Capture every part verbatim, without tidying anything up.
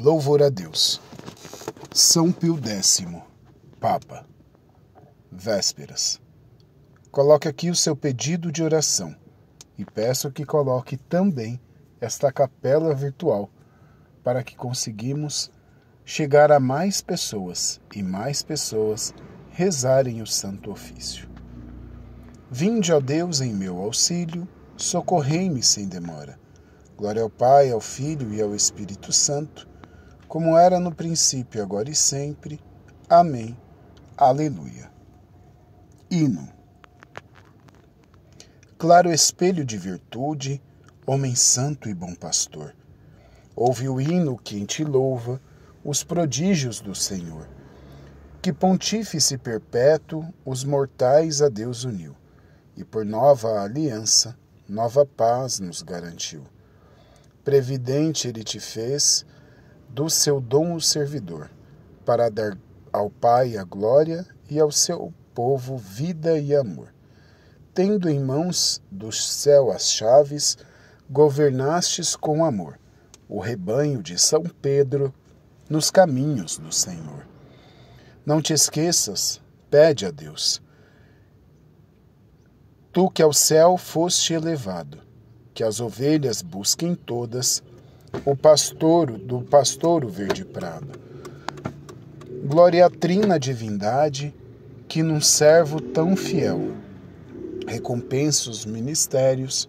Louvor a Deus. São Pio X, Papa. Vésperas. Coloque aqui o seu pedido de oração e peço que coloque também esta capela virtual para que conseguimos chegar a mais pessoas e mais pessoas rezarem o Santo Ofício. Vinde, ó Deus, em meu auxílio, socorrei-me sem demora. Glória ao Pai, ao Filho e ao Espírito Santo, como era no princípio, agora e sempre. Amém. Aleluia. Hino. Claro espelho de virtude, homem santo e bom pastor. Ouve o hino que em ti louva os prodígios do Senhor. Que pontífice perpétuo os mortais a Deus uniu, e por nova aliança, nova paz nos garantiu. Previdente ele te fez, do seu dom o servidor, para dar ao Pai a glória e ao seu povo vida e amor. Tendo em mãos do céu as chaves, governastes com amor o rebanho de São Pedro nos caminhos do Senhor. Não te esqueças, pede a Deus. Tu que ao céu foste elevado, que as ovelhas busquem todas o pastouro do pastouro verde prado. Glória à trina divindade, que num servo tão fiel recompensa os ministérios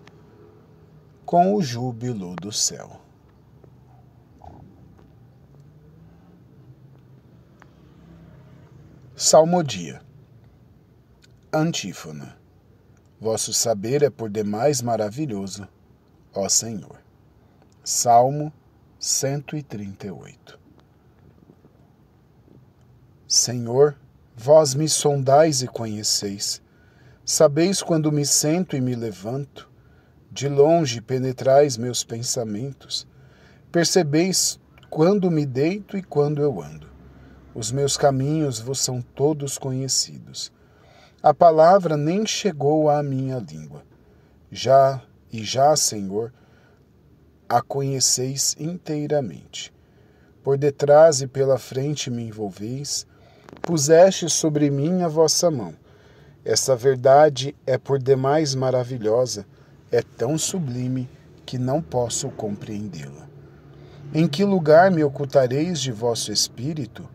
com o júbilo do céu. Salmodia. Antífona. Vosso saber é por demais maravilhoso, ó Senhor. Salmo cento e trinta e oito. Senhor, vós me sondais e conheceis. Sabeis quando me sento e me levanto. De longe penetrais meus pensamentos. Percebeis quando me deito e quando eu ando. Os meus caminhos vos são todos conhecidos. A palavra nem chegou à minha língua. Já e já, Senhor, a conheceis inteiramente. Por detrás e pela frente me envolveis, puseste sobre mim a vossa mão. Essa verdade é por demais maravilhosa, é tão sublime que não posso compreendê-la. Em que lugar me ocultareis de vosso espírito?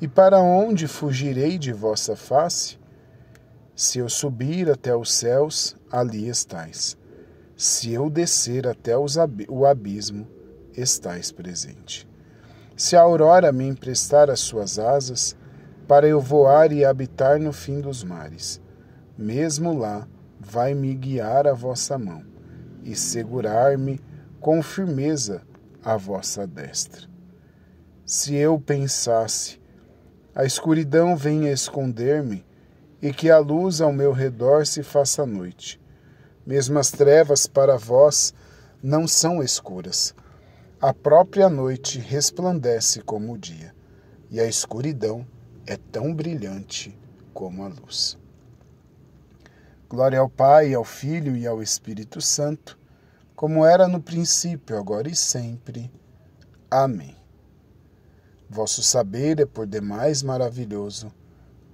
E para onde fugirei de vossa face? Se eu subir até os céus, ali estais. Se eu descer até os ab- o abismo, estais presente. Se a aurora me emprestar as suas asas, para eu voar e habitar no fim dos mares, mesmo lá vai me guiar a vossa mão e segurar-me com firmeza a vossa destra. Se eu pensasse, a escuridão venha esconder-me e que a luz ao meu redor se faça noite. Mesmo as trevas para vós não são escuras. A própria noite resplandece como o dia, e a escuridão é tão brilhante como a luz. Glória ao Pai, ao Filho e ao Espírito Santo, como era no princípio, agora e sempre. Amém. Vosso saber é por demais maravilhoso,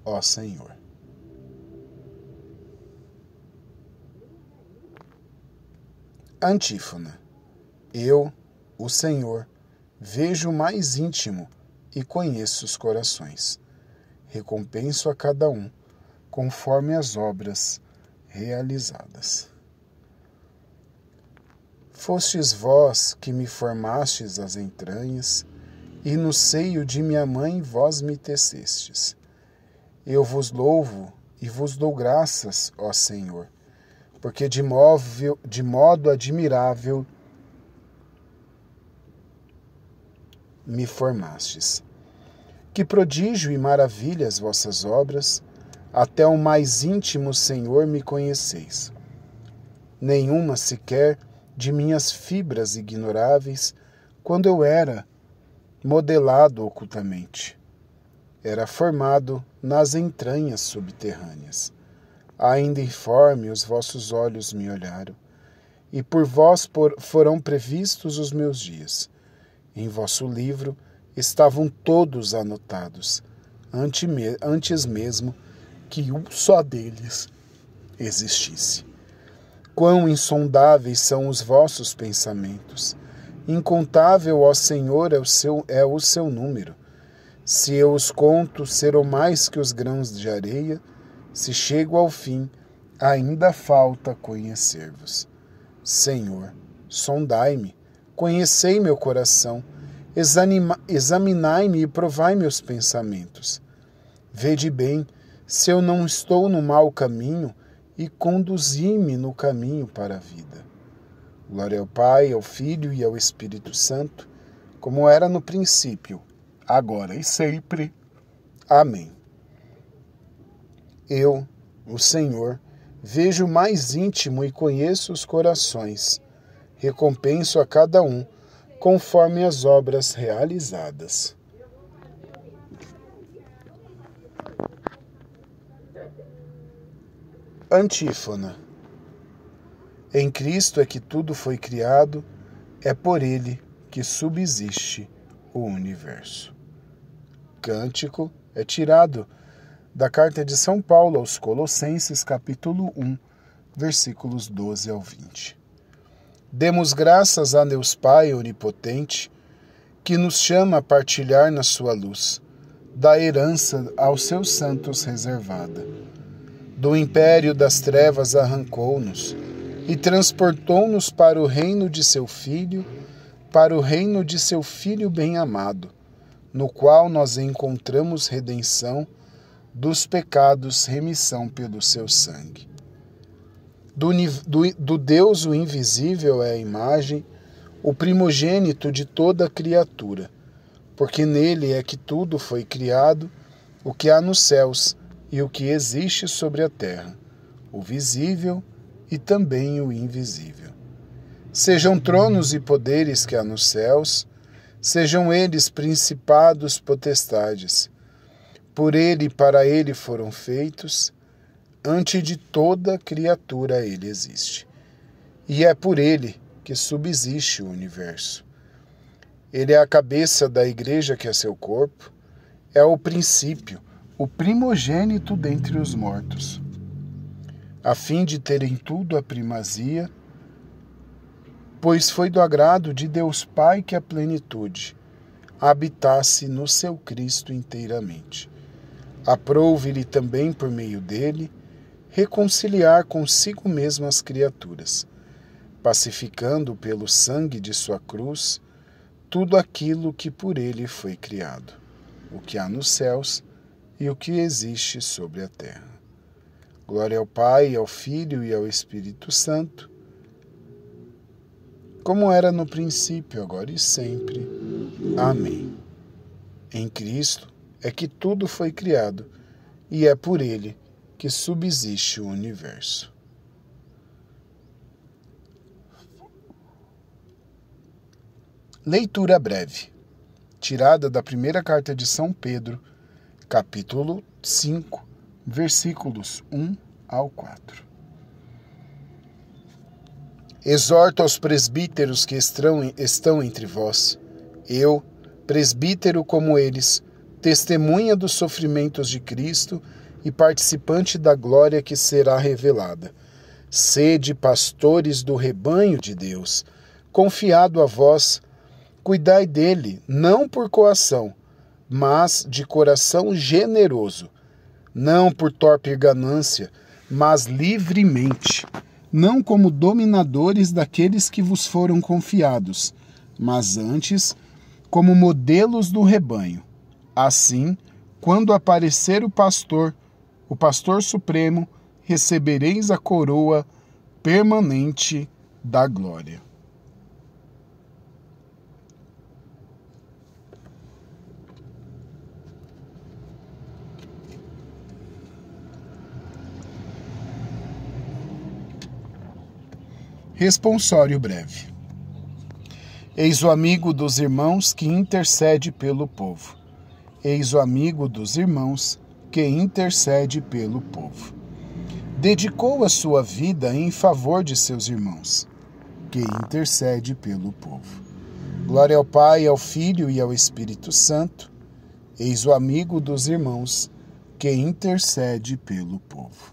ó Senhor. Antífona. Eu, o Senhor, vejo o mais íntimo e conheço os corações. Recompenso a cada um, conforme as obras realizadas. Fostes vós que me formastes as entranhas, e no seio de minha mãe vós me tecestes. Eu vos louvo e vos dou graças, ó Senhor, porque de, móvel, de modo admirável me formastes. Que prodígio e maravilhas vossas obras, até o mais íntimo, Senhor, me conheceis. Nenhuma sequer de minhas fibras ignoráveis, quando eu era modelado ocultamente, era formado nas entranhas subterrâneas. Ainda informe os vossos olhos me olharam, e por vós por, foram previstos os meus dias, Em vosso livro estavam todos anotados, antes mesmo que um só deles existisse. Quão insondáveis são os vossos pensamentos! Incontável, ó Senhor, é o seu, é o seu número. Se eu os conto, serão mais que os grãos de areia. Se chego ao fim, ainda falta conhecer-vos. Senhor, sondai-me, conhecei meu coração, examinai-me e provai meus pensamentos. Vede bem se eu não estou no mau caminho e conduzi-me no caminho para a vida. Glória ao Pai, ao Filho e ao Espírito Santo, como era no princípio, agora e sempre. Amém. Eu, o Senhor, vejo o mais íntimo e conheço os corações. Recompenso a cada um, conforme as obras realizadas. Antífona. Em Cristo é que tudo foi criado, é por Ele que subsiste o universo. Cântico é tirado da Carta de São Paulo aos Colossenses, capítulo um, versículos doze ao vinte. Demos graças a Deus Pai onipotente, que nos chama a partilhar na sua luz, da herança aos seus santos reservada. Do império das trevas arrancou-nos, e transportou-nos para o reino de seu Filho, para o reino de seu Filho bem-amado, no qual nós encontramos redenção, dos pecados remissão pelo seu sangue. Do, do, do Deus o invisível é a imagem, o primogênito de toda criatura, porque nele é que tudo foi criado, o que há nos céus e o que existe sobre a terra, o visível e também o invisível. Sejam tronos e poderes que há nos céus, sejam eles principados, potestades. Por ele e para ele foram feitos, antes de toda criatura ele existe. E é por ele que subsiste o universo. Ele é a cabeça da igreja que é seu corpo, é o princípio, o primogênito dentre os mortos, a fim de ter em tudo a primazia, pois foi do agrado de Deus Pai que a plenitude habitasse no seu Cristo inteiramente. Aprouve-lhe também, por meio dele, reconciliar consigo mesmo as criaturas, pacificando pelo sangue de sua cruz tudo aquilo que por ele foi criado, o que há nos céus e o que existe sobre a terra. Glória ao Pai, ao Filho e ao Espírito Santo, como era no princípio, agora e sempre. Amém. Em Cristo é que tudo foi criado, e é por Ele que subsiste o universo. Leitura breve, tirada da primeira carta de São Pedro, capítulo cinco, versículos um ao quatro. Exorto aos presbíteros que estão entre vós, eu, presbítero como eles, testemunha dos sofrimentos de Cristo e participante da glória que será revelada. Sede pastores do rebanho de Deus, confiado a vós, cuidai dele, não por coação, mas de coração generoso, não por torpe ganância, mas livremente, não como dominadores daqueles que vos foram confiados, mas antes como modelos do rebanho. Assim, quando aparecer o pastor, o pastor supremo, recebereis a coroa permanente da glória. Responsório breve. Eis o amigo dos irmãos que intercede pelo povo. Eis o amigo dos irmãos que intercede pelo povo. Dedicou a sua vida em favor de seus irmãos, que intercede pelo povo. Glória ao Pai, ao Filho e ao Espírito Santo, eis o amigo dos irmãos que intercede pelo povo.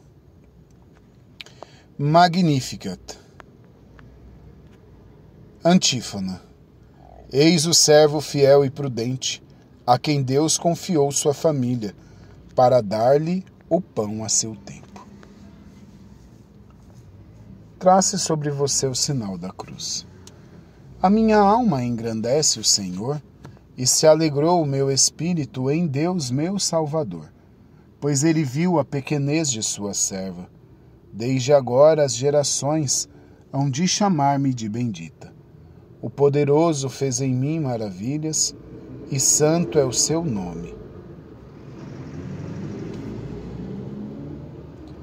Magnificat. Antífona. Eis o servo fiel e prudente, a quem Deus confiou sua família, para dar-lhe o pão a seu tempo. Trace sobre você o sinal da cruz. A minha alma engrandece o Senhor, e se alegrou o meu espírito em Deus meu Salvador, pois ele viu a pequenez de sua serva. Desde agora as gerações hão de chamar-me de bendita. O poderoso fez em mim maravilhas, e santo é o seu nome.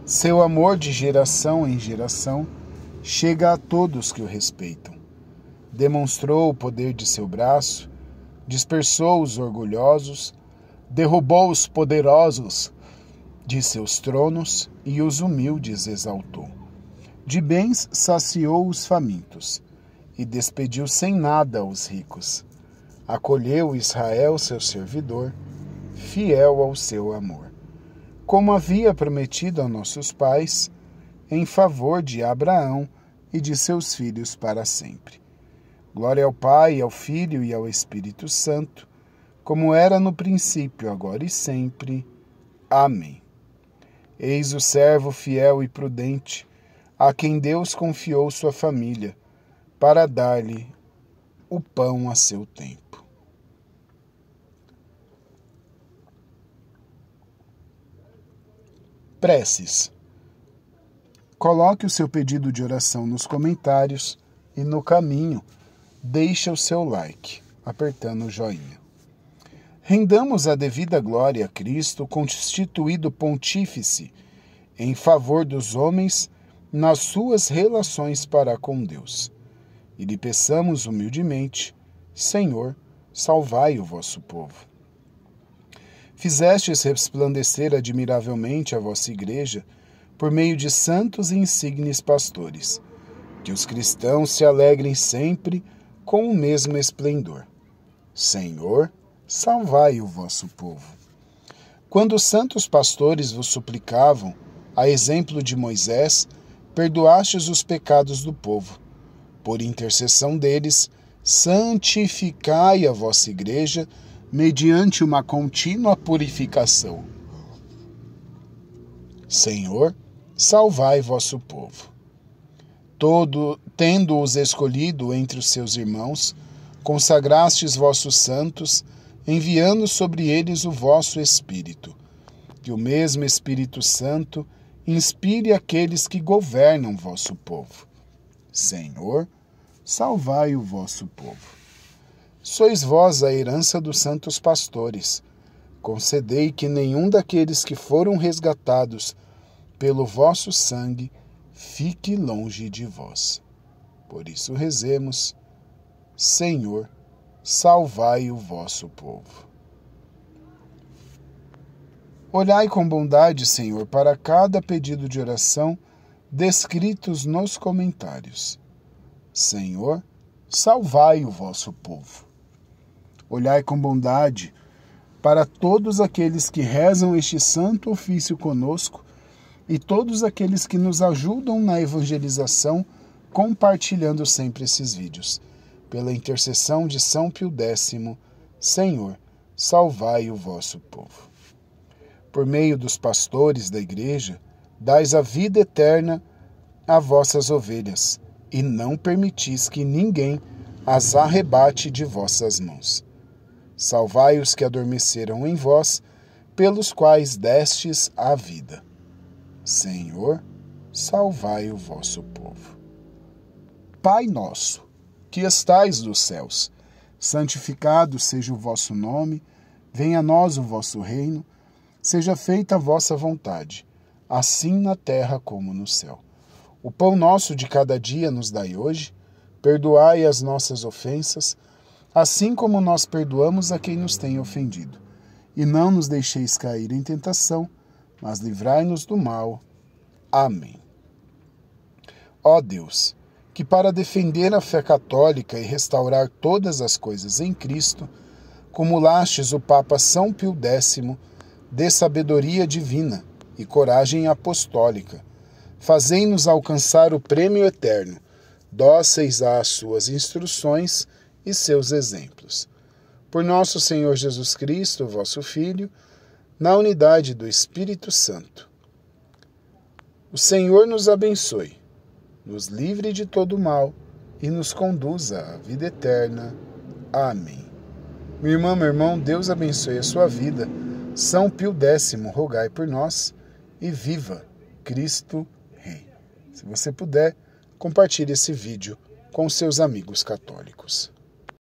Seu amor de geração em geração chega a todos que o respeitam. Demonstrou o poder de seu braço, dispersou os orgulhosos, derrubou os poderosos de seus tronos e os humildes exaltou. De bens saciou os famintos e despediu sem nada os ricos. Acolheu Israel, seu servidor, fiel ao seu amor, como havia prometido a nossos pais, em favor de Abraão e de seus filhos para sempre. Glória ao Pai, ao Filho e ao Espírito Santo, como era no princípio, agora e sempre. Amém. Eis o servo fiel e prudente, a quem Deus confiou sua família, para dar-lhe o pão a seu tempo. Preces. Coloque o seu pedido de oração nos comentários e no caminho deixa o seu like, apertando o joinha. Rendamos a devida glória a Cristo, constituído pontífice, em favor dos homens nas suas relações para com Deus. E lhe peçamos humildemente, Senhor, salvai o vosso povo. Fizestes resplandecer admiravelmente a vossa igreja por meio de santos e insignes pastores. Que os cristãos se alegrem sempre com o mesmo esplendor. Senhor, salvai o vosso povo. Quando os santos pastores vos suplicavam, a exemplo de Moisés, perdoastes os pecados do povo. Por intercessão deles, santificai a vossa igreja mediante uma contínua purificação. Senhor, salvai vosso povo. Todo, tendo-os escolhido entre os seus irmãos, consagrastes vossos santos, enviando sobre eles o vosso Espírito. Que o mesmo Espírito Santo inspire aqueles que governam vosso povo. Senhor, salvai o vosso povo. Sois vós a herança dos santos pastores. Concedei que nenhum daqueles que foram resgatados pelo vosso sangue fique longe de vós. Por isso rezemos, Senhor, salvai o vosso povo. Olhai com bondade, Senhor, para cada pedido de oração descritos nos comentários. Senhor, salvai o vosso povo. Olhai com bondade para todos aqueles que rezam este santo ofício conosco, e todos aqueles que nos ajudam na evangelização, compartilhando sempre esses vídeos. Pela intercessão de São Pio X, Senhor, salvai o vosso povo. Por meio dos pastores da igreja, dais a vida eterna a vossas ovelhas, e não permitis que ninguém as arrebate de vossas mãos. Salvai os que adormeceram em vós, pelos quais destes a vida. Senhor, salvai o vosso povo. Pai nosso, que estais nos céus, santificado seja o vosso nome, venha a nós o vosso reino, seja feita a vossa vontade, assim na terra como no céu. O pão nosso de cada dia nos dai hoje, perdoai as nossas ofensas, assim como nós perdoamos a quem nos tem ofendido. E não nos deixeis cair em tentação, mas livrai-nos do mal. Amém. Ó Deus, que para defender a fé católica e restaurar todas as coisas em Cristo, cumulastes o Papa São Pio X de sabedoria divina e coragem apostólica, fazei-nos alcançar o prêmio eterno, dóceis às suas instruções e seus exemplos. Por nosso Senhor Jesus Cristo, vosso Filho, na unidade do Espírito Santo. O Senhor nos abençoe, nos livre de todo mal e nos conduza à vida eterna. Amém. Minha irmã, meu irmão, Deus abençoe a sua vida. São Pio X, rogai por nós e viva Cristo Rei. Se você puder, compartilhe esse vídeo com seus amigos católicos.